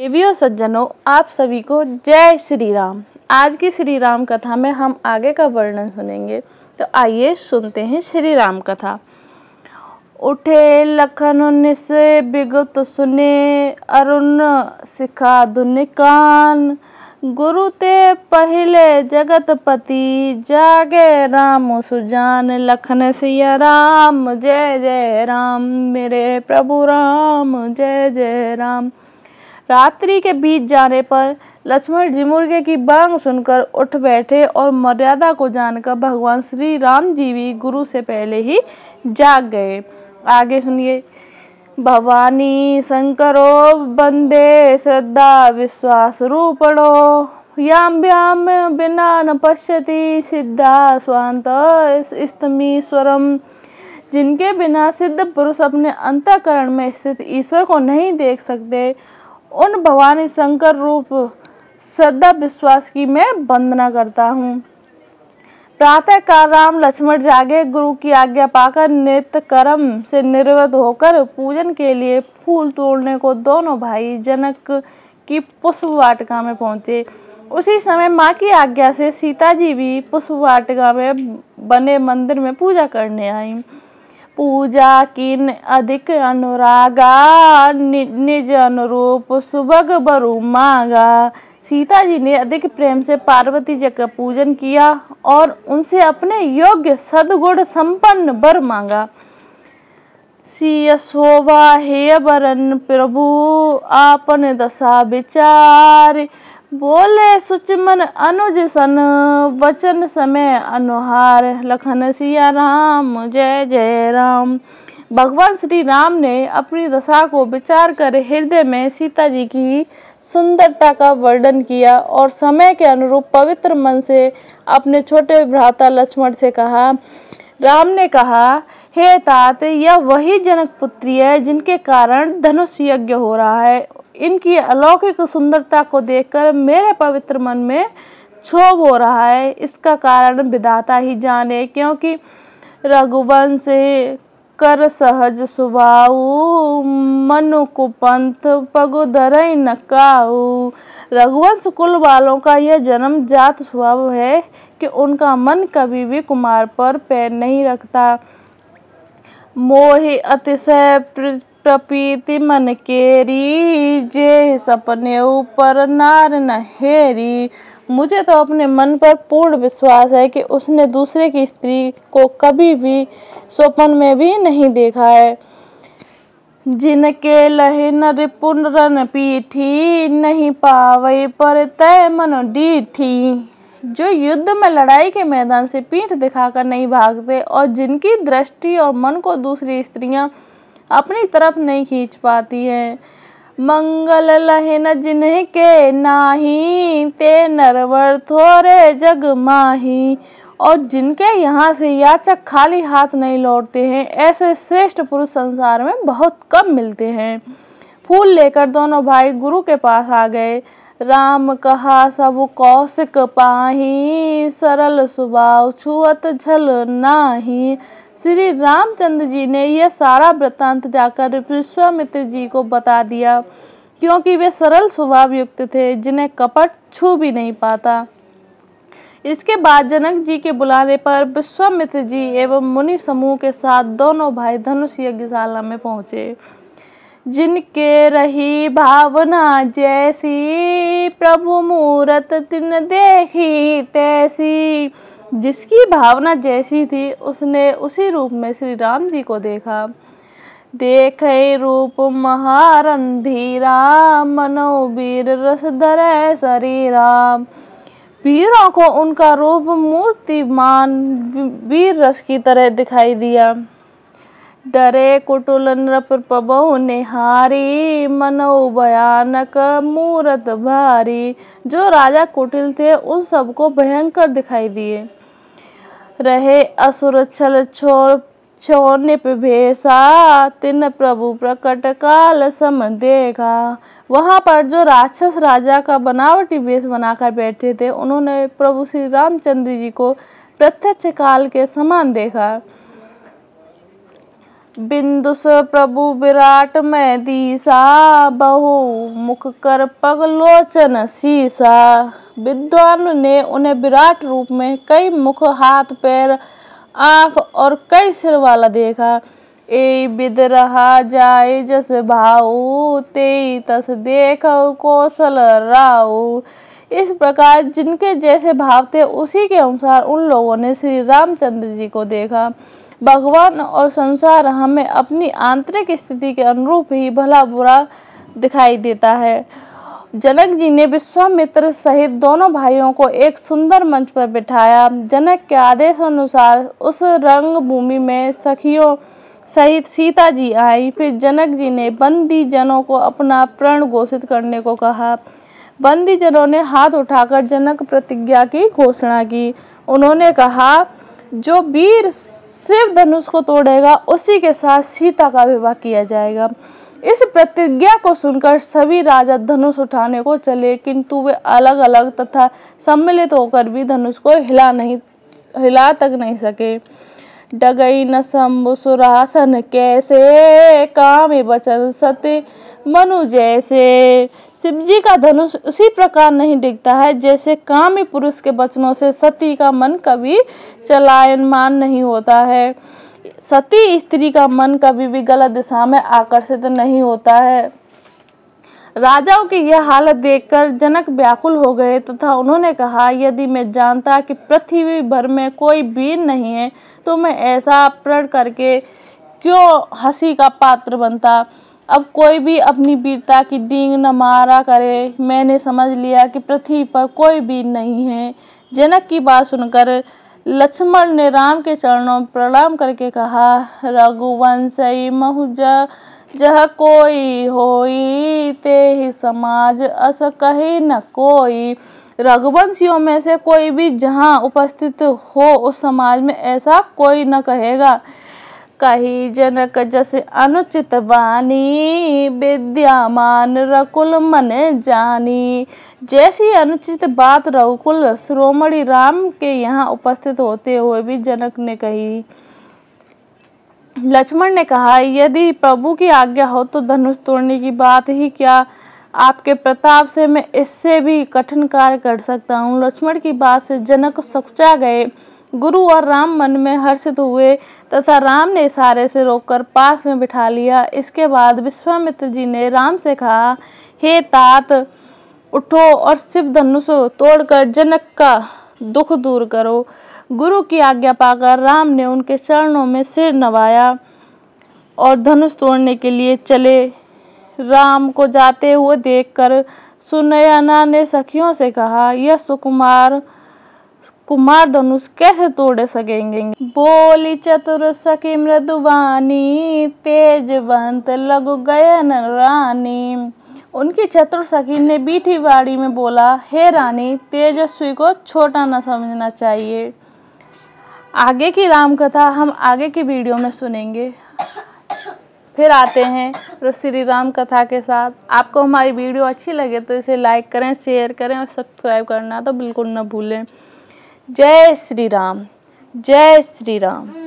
देवियों सज्जनों, आप सभी को जय श्री राम। आज की श्री राम कथा में हम आगे का वर्णन सुनेंगे, तो आइए सुनते हैं श्री राम कथा। उठे लखन से बिगत सुने, अरुण सिखा दुन कान। गुरु ते पहले जगतपति, जागे राम सुजान। लखन सिया राम जय जय राम, मेरे प्रभु राम जय जय राम। रात्रि के बीत जाने पर लक्ष्मण जी मुर्गे की बांग सुनकर उठ बैठे और मर्यादा को जानकर भगवान श्री राम जी भी गुरु से पहले ही जाग गए। आगे सुनिए। भवानी शंकरो वंदे श्रद्धा विश्वास रूपणो, याम व्याम बिना न पश्यति सिद्धा स्वांत स्तमीश्वरम। जिनके बिना सिद्ध पुरुष अपने अंतःकरण में स्थित ईश्वर को नहीं देख सकते, उन भवानी शंकर रूप श्रद्धा विश्वास की मैं वंदना करता हूँ। प्रातःकाल राम लक्ष्मण जागे, गुरु की आज्ञा पाकर नित्य कर्म से निर्वृत्त होकर पूजन के लिए फूल तोड़ने को दोनों भाई जनक की पुष्प वाटिका में पहुँचे। उसी समय माँ की आज्ञा से सीता जी भी पुष्प वाटिका में बने मंदिर में पूजा करने आईं। पूजा किन अधिक अनुरागा, निज अनुरूप सुभग बरु मांगा। सीता जी ने अधिक प्रेम से पार्वती जी का पूजन किया और उनसे अपने योग्य सद्गुण संपन्न वर मांगा। सिय शोभा हे वरन प्रभु, आपन दशा विचार। बोले सुचमन अनुज सन, वचन समय अनुहार। लखन सिया राम जय जय राम। भगवान श्री राम ने अपनी दशा को विचार कर हृदय में सीता जी की सुंदरता का वर्णन किया और समय के अनुरूप पवित्र मन से अपने छोटे भ्राता लक्ष्मण से कहा। राम ने कहा, हे तात, यह वही जनक पुत्री है जिनके कारण धनुष यज्ञ हो रहा है। इनकी अलौकिक सुंदरता को देखकर मेरे पवित्र मन में क्षोभ हो रहा है। इसका कारण विधाता ही जाने, क्योंकि रघुवंश कर सहज सुभाऊ। मनु कुपंथ पगु धरई न काऊ। रघुवंश कुल वालों का यह जन्म जात स्वभाव है कि उनका मन कभी भी कुमार पर पैर नहीं रखता। मोहि अतिशय प्रपीति मन केरी, जे सपने ऊपर नार न हेरी। मुझे तो अपने मन पर पूर्ण विश्वास है कि उसने दूसरे की स्त्री को कभी भी स्वप्न में भी नहीं देखा है। जिनके लहिन रिपुन रन पीठी, नहीं पावई पर तय मन डीठी। जो युद्ध में लड़ाई के मैदान से पीठ दिखाकर नहीं भागते और जिनकी दृष्टि और मन को दूसरी स्त्रियां अपनी तरफ नहीं खींच पाती हैं। मंगल लहिन जिन्ह के नाही, ते नरवर थोरे जग माही। और जिनके यहाँ से याचक खाली हाथ नहीं लौटते हैं, ऐसे श्रेष्ठ पुरुष संसार में बहुत कम मिलते हैं। फूल लेकर दोनों भाई गुरु के पास आ गए। राम कहा सब कौशिक पाही, सरल सुभाव छुअत झल नाही। श्री रामचंद्र जी ने यह सारा वृत्तांत जाकर विश्वामित्र जी को बता दिया, क्योंकि वे सरल स्वभाव युक्त थे, जिन्हें कपट छू भी नहीं पाता। इसके बाद जनक जी के बुलाने पर विश्वामित्र जी एवं मुनि समूह के साथ दोनों भाई धनुष यज्ञशाला में पहुँचे। जिनके रही भावना जैसी, प्रभु मूरत तिन देखी तैसी। जिसकी भावना जैसी थी, उसने उसी रूप में श्री राम जी को देखा। देखे रूप महारन धीरा, मनोवीर रस धरे शरीरा। वीरों को उनका रूप मूर्तिमान वीर रस की तरह दिखाई दिया। डरे कुटुल नृप प्रभु निहारी, मनो भयानक मूरत भारी। जो राजा कुटिल थे, उन सबको भयंकर दिखाई दिए। रहे असुर छल छो निप भेषा, तिन प्रभु प्रकट काल सम देखा। वहाँ पर जो राक्षस राजा का बनावटी वेश बनाकर बैठे थे, उन्होंने प्रभु श्री रामचंद्र जी को प्रत्यक्ष काल के समान देखा। बिंदुस प्रभु विराट में दीसा, बहु मुख कर पग लोचन सीसा। विद्वान ने उन्हें विराट रूप में कई मुख, हाथ, पैर, आँख और कई सिर वाला देखा। ए बिद रहा जाए जस भाऊ, तेई तस देखो कौशल राऊ। इस प्रकार जिनके जैसे भाव थे उसी के अनुसार उन लोगों ने श्री रामचंद्र जी को देखा। भगवान और संसार हमें अपनी आंतरिक स्थिति के अनुरूप ही भला बुरा दिखाई देता है। जनक जी ने विश्वामित्र सहित दोनों भाइयों को एक सुंदर मंच पर बिठाया। जनक के आदेशानुसार उस रंगभूमि में सखियों सहित सीता जी आई। फिर जनक जी ने बंदी जनों को अपना प्रण घोषित करने को कहा। बंदी जनों ने हाथ उठाकर जनक प्रतिज्ञा की घोषणा की। उन्होंने कहा, जो वीर शिव धनुष को तोड़ेगा उसी के साथ सीता का विवाह किया जाएगा। इस प्रतिज्ञा को सुनकर सभी राजा धनुष उठाने को चले, किंतु वे अलग अलग तथा सम्मिलित होकर भी धनुष को हिला तक नहीं सके। डगई न शंभु सुरासन कैसे, कामे वचन सत्य मनु जैसे। शिवजी का धनुष उसी प्रकार नहीं डिगता है जैसे कामी पुरुष के वचनों से सती का मन कभी चलायमान नहीं होता है। सती स्त्री का मन कभी भी गलत दिशा में आकर्षित नहीं होता है। राजाओं की यह हालत देखकर जनक व्याकुल हो गए तथा उन्होंने कहा, यदि मैं जानता कि पृथ्वी भर में कोई वीर नहीं है तो मैं ऐसा प्रण करके क्यों हंसी का पात्र बनता। अब कोई भी अपनी वीरता की डींग न मारा करे। मैंने समझ लिया कि पृथ्वी पर कोई वीर नहीं है। जनक की बात सुनकर लक्ष्मण ने राम के चरणों में प्रणाम करके कहा, रघुवंशई महुज जह कोई होई, ते ही समाज अस कहे न कोई। रघुवंशियों में से कोई भी जहाँ उपस्थित हो उस समाज में ऐसा कोई न कहेगा। कही जनक जस अनुचित वाणी, विद्यामान रकुल मन जानी। जैसी अनुचित बात रकुल श्रोमणी राम के यहाँ उपस्थित होते हुए भी जनक ने कही। लक्ष्मण ने कहा, यदि प्रभु की आज्ञा हो तो धनुष तोड़ने की बात ही क्या, आपके प्रताप से मैं इससे भी कठिन कार्य कर सकता हूँ। लक्ष्मण की बात से जनक सकुचा गए। गुरु और राम मन में हर्षित हुए तथा राम ने इशारे से रोककर पास में बिठा लिया। इसके बाद विश्वामित्र जी ने राम से कहा, हे तात, उठो और शिव धनुष तोड़कर जनक का दुख दूर करो। गुरु की आज्ञा पाकर राम ने उनके चरणों में सिर नवाया और धनुष तोड़ने के लिए चले। राम को जाते हुए देखकर सुनयना ने सखियों से कहा, यह सुकुमार धनुष कैसे तोड़ सकेंगे। बोली चतुर सखी मृदुवानी, तेजवंत लघु गयन रानी। उनकी चतुर सखी ने बीठी बाड़ी में बोला, हे रानी, तेजस्वी को छोटा न समझना चाहिए। आगे की राम कथा हम आगे की वीडियो में सुनेंगे। फिर आते हैं श्री राम कथा के साथ। आपको हमारी वीडियो अच्छी लगे तो इसे लाइक करें, शेयर करें और सब्सक्राइब करना तो बिल्कुल न भूलें। जय श्री राम, जय श्री राम।